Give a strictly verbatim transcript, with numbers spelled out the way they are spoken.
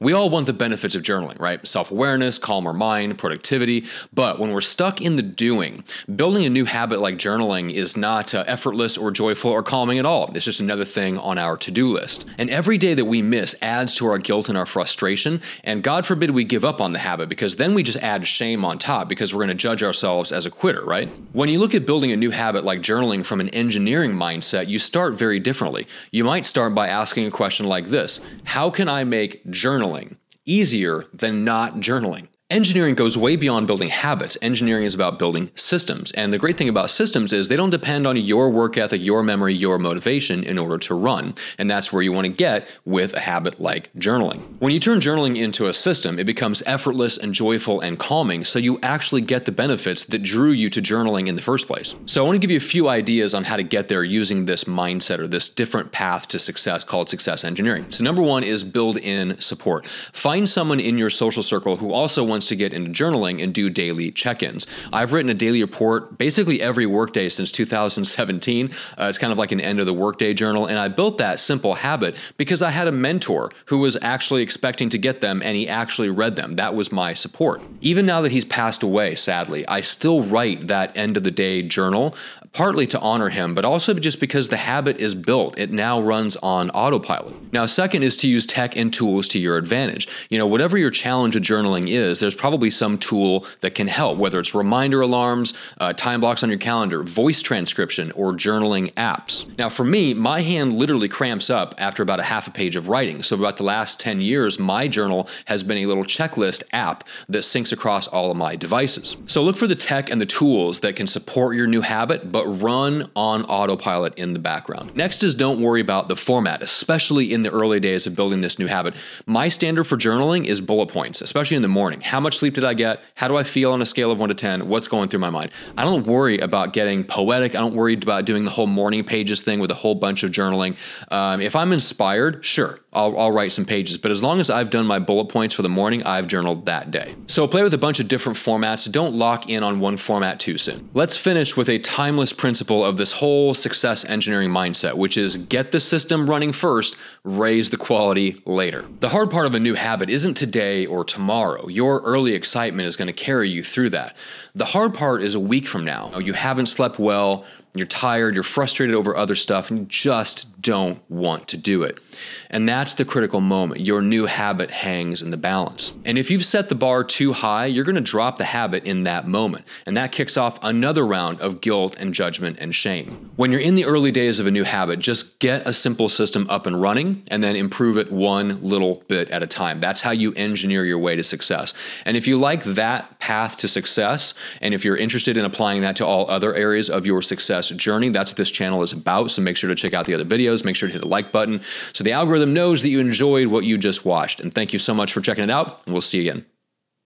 We all want the benefits of journaling, right? Self-awareness, calmer mind, productivity. But when we're stuck in the doing, building a new habit like journaling is not uh, effortless or joyful or calming at all. It's just another thing on our to-do list. And every day that we miss adds to our guilt and our frustration. And God forbid we give up on the habit, because then we just add shame on top, because we're going to judge ourselves as a quitter, right? When you look at building a new habit like journaling from an engineering mindset, you start very differently. You might start by asking a question like this: how can I make journaling easier than not journaling? Engineering goes way beyond building habits. Engineering is about building systems. And the great thing about systems is they don't depend on your work ethic, your memory, your motivation in order to run. And that's where you want to get with a habit like journaling. When you turn journaling into a system, it becomes effortless and joyful and calming. So you actually get the benefits that drew you to journaling in the first place. So I want to give you a few ideas on how to get there using this mindset or this different path to success called success engineering. So number one is build in support. Find someone in your social circle who also wants to get into journaling and do daily check-ins. I've written a daily report basically every workday since two thousand seventeen. Uh, it's kind of like an end of the workday journal. And I built that simple habit because I had a mentor who was actually expecting to get them, and he actually read them. That was my support. Even now that he's passed away, sadly, I still write that end of the day journal, partly to honor him, but also just because the habit is built. It now runs on autopilot. Now, second is to use tech and tools to your advantage. You know, whatever your challenge with journaling is, there's probably some tool that can help, whether it's reminder alarms, uh, time blocks on your calendar, voice transcription, or journaling apps. Now for me, my hand literally cramps up after about a half a page of writing. So about the last ten years, my journal has been a little checklist app that syncs across all of my devices. So look for the tech and the tools that can support your new habit, but run on autopilot in the background. Next is don't worry about the format, especially in the early days of building this new habit. My standard for journaling is bullet points, especially in the morning. How How much sleep did I get? How do I feel on a scale of one to ten? What's going through my mind? I don't worry about getting poetic. I don't worry about doing the whole morning pages thing with a whole bunch of journaling. Um, if I'm inspired, sure, I'll, I'll write some pages. But as long as I've done my bullet points for the morning, I've journaled that day. So play with a bunch of different formats. Don't lock in on one format too soon. Let's finish with a timeless principle of this whole success engineering mindset, which is get the system running first, raise the quality later. The hard part of a new habit isn't today or tomorrow. Your early excitement is going to carry you through that. The hard part is a week from now. You haven't slept well, you're tired, you're frustrated over other stuff, and you just don't want to do it. And that's the critical moment. Your new habit hangs in the balance. And if you've set the bar too high, you're going to drop the habit in that moment. And that kicks off another round of guilt and judgment and shame. When you're in the early days of a new habit, just get a simple system up and running and then improve it one little bit at a time. That's how you engineer your way to success. And if you like that path to success, and if you're interested in applying that to all other areas of your success journey, that's what this channel is about. So make sure to check out the other videos. Make sure to hit the like button so the algorithm knows that you enjoyed what you just watched. And thank you so much for checking it out, and we'll see you again.